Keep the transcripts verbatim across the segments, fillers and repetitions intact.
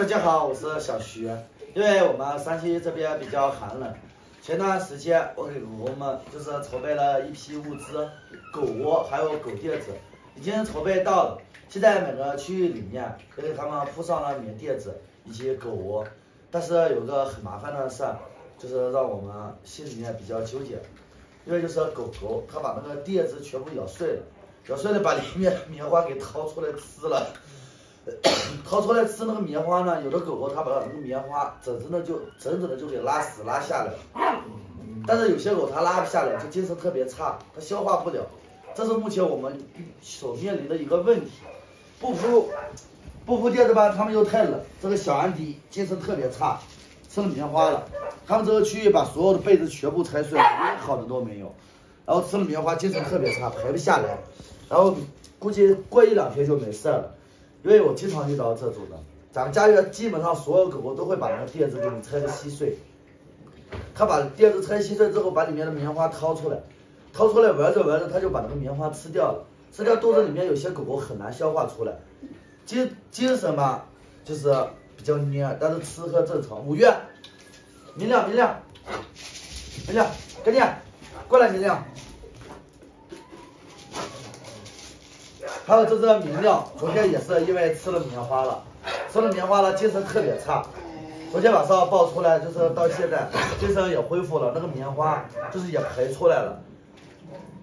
大家好，我是小徐。因为我们山西这边比较寒冷，前段时间我给我们就是筹备了一批物资，狗窝还有狗垫子，已经筹备到了。现在每个区域里面也给他们铺上了棉垫子以及狗窝，但是有个很麻烦的事，就是让我们心里面比较纠结，因为就是狗狗它把那个垫子全部咬碎了，咬碎了把里面的棉花给掏出来吃了。 掏出来吃那个棉花呢，有的狗狗它把那个棉花整整的就整整的就给拉屎拉下来，但是有些狗它拉不下来，就精神特别差，它消化不了，这是目前我们所面临的一个问题。不铺不铺垫子吧，它们又太冷。这个小安迪精神特别差，吃了棉花了，他们这个区域把所有的被子全部拆碎了，连好的都没有，然后吃了棉花精神特别差，排不下来，然后估计过一两天就没事了。 因为我经常遇到这种的，咱们家里基本上所有狗狗都会把那个垫子给你拆个稀碎。它把垫子拆稀碎之后，把里面的棉花掏出来，掏出来闻着闻着，它就把那个棉花吃掉了。吃掉肚子里面有些狗狗很难消化出来，精精神吧就是比较蔫，但是吃喝正常。五月，明亮明亮，明亮，赶紧过来明亮。 还有这只明亮，昨天也是因为吃了棉花了，吃了棉花了，精神特别差。昨天晚上抱出来，就是到现在精神也恢复了，那个棉花就是也排出来了。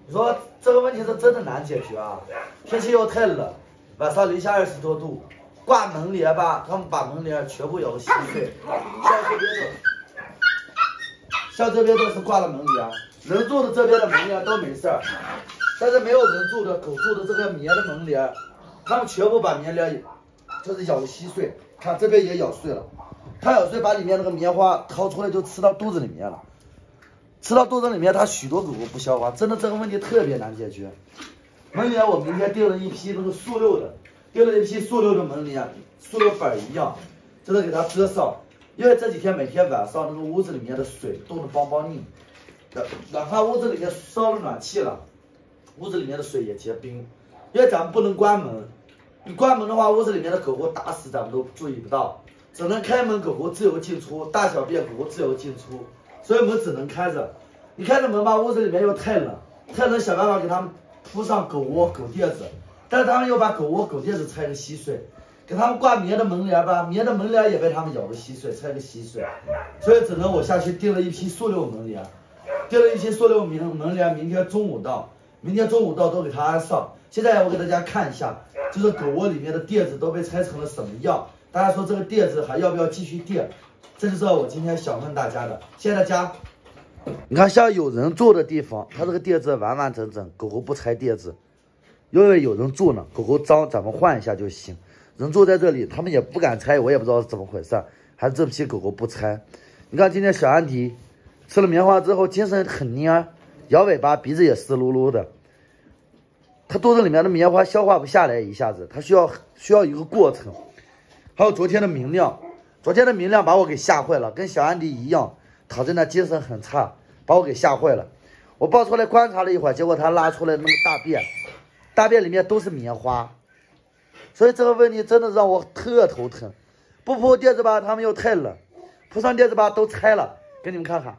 你说这个问题是真的难解决啊！天气又太冷，晚上零下二十多度，挂门帘吧，他们把门帘全部咬个稀碎。像这边的，像这边都是挂了门帘，人住的这边的门帘都没事儿。 但是没有人住的狗住的这个棉的门帘，他们全部把棉帘就是咬稀碎，看这边也咬碎了，它咬碎把里面那个棉花掏出来就吃到肚子里面了，吃到肚子里面，它许多狗狗不消化，真的这个问题特别难解决。门帘我明天订了一批那个塑料的，订了一批塑料的门帘，塑料板一样，就是给它遮上，因为这几天每天晚上那个屋子里面的水冻得梆梆硬，然然后屋子里面烧了暖气了。 屋子里面的水也结冰，因为咱们不能关门，你关门的话，屋子里面的狗狗打死咱们都注意不到，只能开门，狗狗自由进出，大小便狗狗自由进出，所以我们只能开着。你开着门吧，屋子里面又太冷，太冷想办法给他们铺上狗窝、狗垫子，但是他们又把狗窝、狗垫子拆个稀碎，给他们挂棉的门帘吧，棉的门帘也被他们咬个稀碎，拆个稀碎，所以只能我下去订了一批塑料门帘，订了一批塑料门门帘，明天中午到。 明天中午到都给它安上。现在我给大家看一下，就是狗窝里面的垫子都被拆成了什么样。大家说这个垫子还要不要继续垫？这就是我今天想问大家的，谢谢大家。你看，像有人住的地方，它这个垫子完完整整，狗狗不拆垫子，因为有人住呢，狗狗脏咱们换一下就行。人住在这里，他们也不敢拆，我也不知道是怎么回事，还是这批狗狗不拆。你看今天小安迪吃了棉花之后，精神很蔫。 摇尾巴，鼻子也湿漉漉的。它肚子里面的棉花消化不下来，一下子它需要需要一个过程。还有昨天的明亮，昨天的明亮把我给吓坏了，跟小安迪一样，躺在那精神很差，把我给吓坏了。我抱出来观察了一会儿，结果它拉出来那个大便，大便里面都是棉花，所以这个问题真的让我特头疼。不铺垫子吧，它们又太冷；铺上垫子吧，都拆了。给你们看看。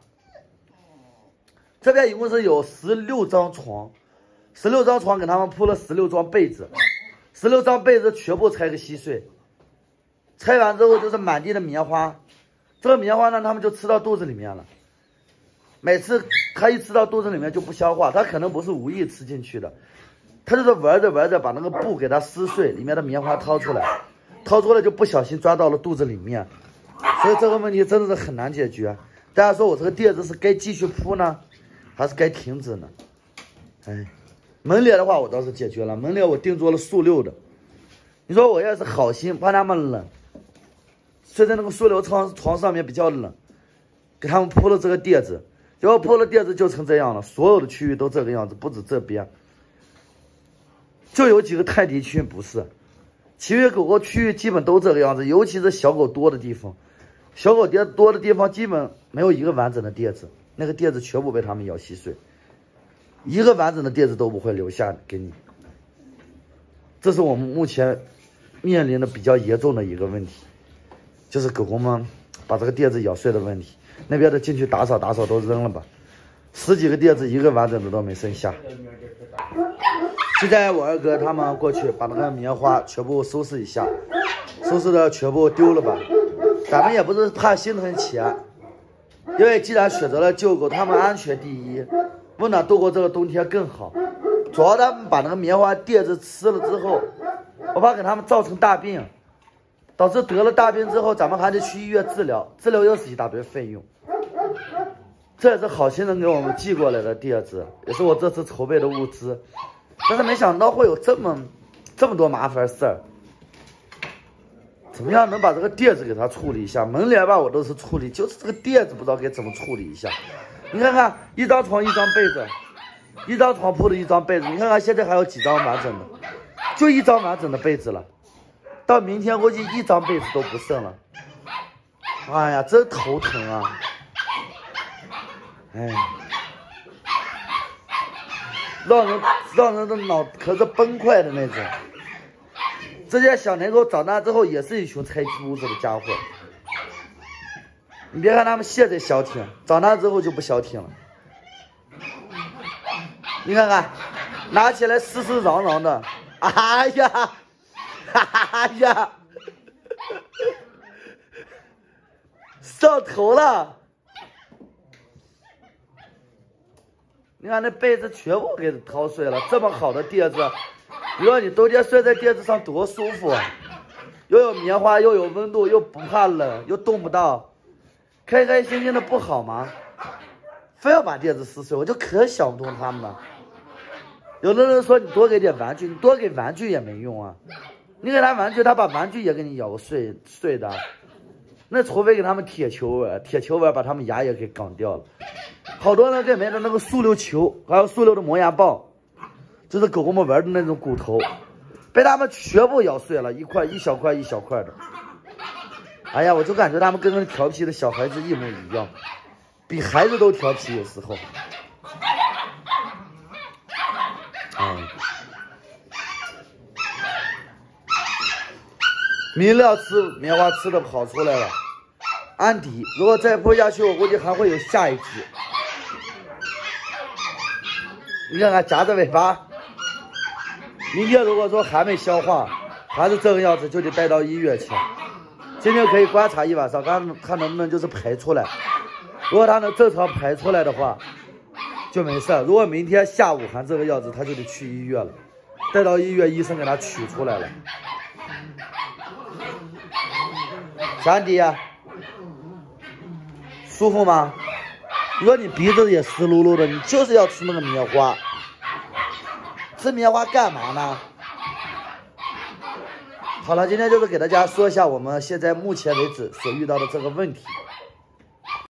这边一共是有十六张床，十六张床给他们铺了十六张被子，十六张被子全部拆个稀碎，拆完之后就是满地的棉花，这个棉花呢他们就吃到肚子里面了，每次它一吃到肚子里面就不消化，它可能不是无意吃进去的，它就是玩着玩着把那个布给它撕碎，里面的棉花掏出来，掏出来就不小心抓到了肚子里面，所以这个问题真的是很难解决。大家说我这个垫子是该继续铺呢？ 还是该停止呢，哎，门帘的话我倒是解决了，门帘我定做了塑料的。你说我要是好心，怕他们冷，睡在那个塑料床床上面比较冷，给他们铺了这个垫子，结果铺了垫子就成这样了，所有的区域都这个样子，不止这边，就有几个泰迪区不是，其余狗狗区域基本都这个样子，尤其是小狗多的地方，小狗多多的地方基本没有一个完整的垫子。 那个垫子全部被他们咬稀碎，一个完整的垫子都不会留下给你。这是我们目前面临的比较严重的一个问题。就是狗狗们把这个垫子咬碎的问题。那边的进去打扫打扫都扔了吧，十几个垫子一个完整的都没剩下。现在我二哥他们过去把那个棉花全部收拾一下，收拾的全部丢了吧。咱们也不是怕心疼钱，因为既然选择了救狗，他们安全第一，为了度过这个冬天更好。主要他们把那个棉花垫子吃了之后，我怕给他们造成大病，导致得了大病之后，咱们还得去医院治疗，治疗又是一大堆费用。这也是好心人给我们寄过来的垫子，也是我这次筹备的物资，但是没想到会有这么这么多麻烦事儿。怎么样能把这个垫子给它处理一下？门帘吧我都是处理，就是这个垫子不知道该怎么处理一下。你看看，一张床一张被子，一张床铺的一张被子，你看看现在还有几张完整的，就一张完整的被子了，到明天估计一张被子都不剩了。哎呀，真头疼啊！哎，让人让人的脑壳子崩溃的那种。这些小奶狗长大之后也是一群拆屋子的家伙，你别看他们现在消停，长大之后就不消停了。你看看，拿起来湿湿嚷嚷的，哎呀，哎呀，上头了。你看那被子全部给掏碎了，这么好的垫子，你说你冬天睡在垫子上多舒服啊！又有棉花，又有温度，又不怕冷，又冻不到，开开心心的不好吗？非要把垫子撕碎，我就可想不通他们了。有的人说你多给点玩具，你多给玩具也没用啊！你给他玩具，他把玩具也给你咬碎碎的，那除非给他们铁球玩，铁球玩把他们牙也给梗掉了。好多人给买的那个塑料球，还有塑料的磨牙棒，就是狗狗们玩的那种骨头，被他们全部咬碎了，一块一小块一小块的。哎呀，我就感觉他们跟那调皮的小孩子一模一样，比孩子都调皮有时候。哎，明料吃棉花吃的跑出来了。安迪，如果再播下去，我估计还会有下一集。你看看夹着尾巴，明天如果说还没消化，还是这个样子，就得带到医院去。今天可以观察一晚上，看看能不能就是排出来。如果它能正常排出来的话，就没事。如果明天下午还这个样子，它就得去医院了，带到医院，医生给它取出来了。小安迪呀、啊。舒服吗？你说你鼻子也湿漉漉的，你就是要吃那个棉花，吃棉花干嘛呢？好了，今天就是给大家说一下我们现在目前为止所遇到的这个问题。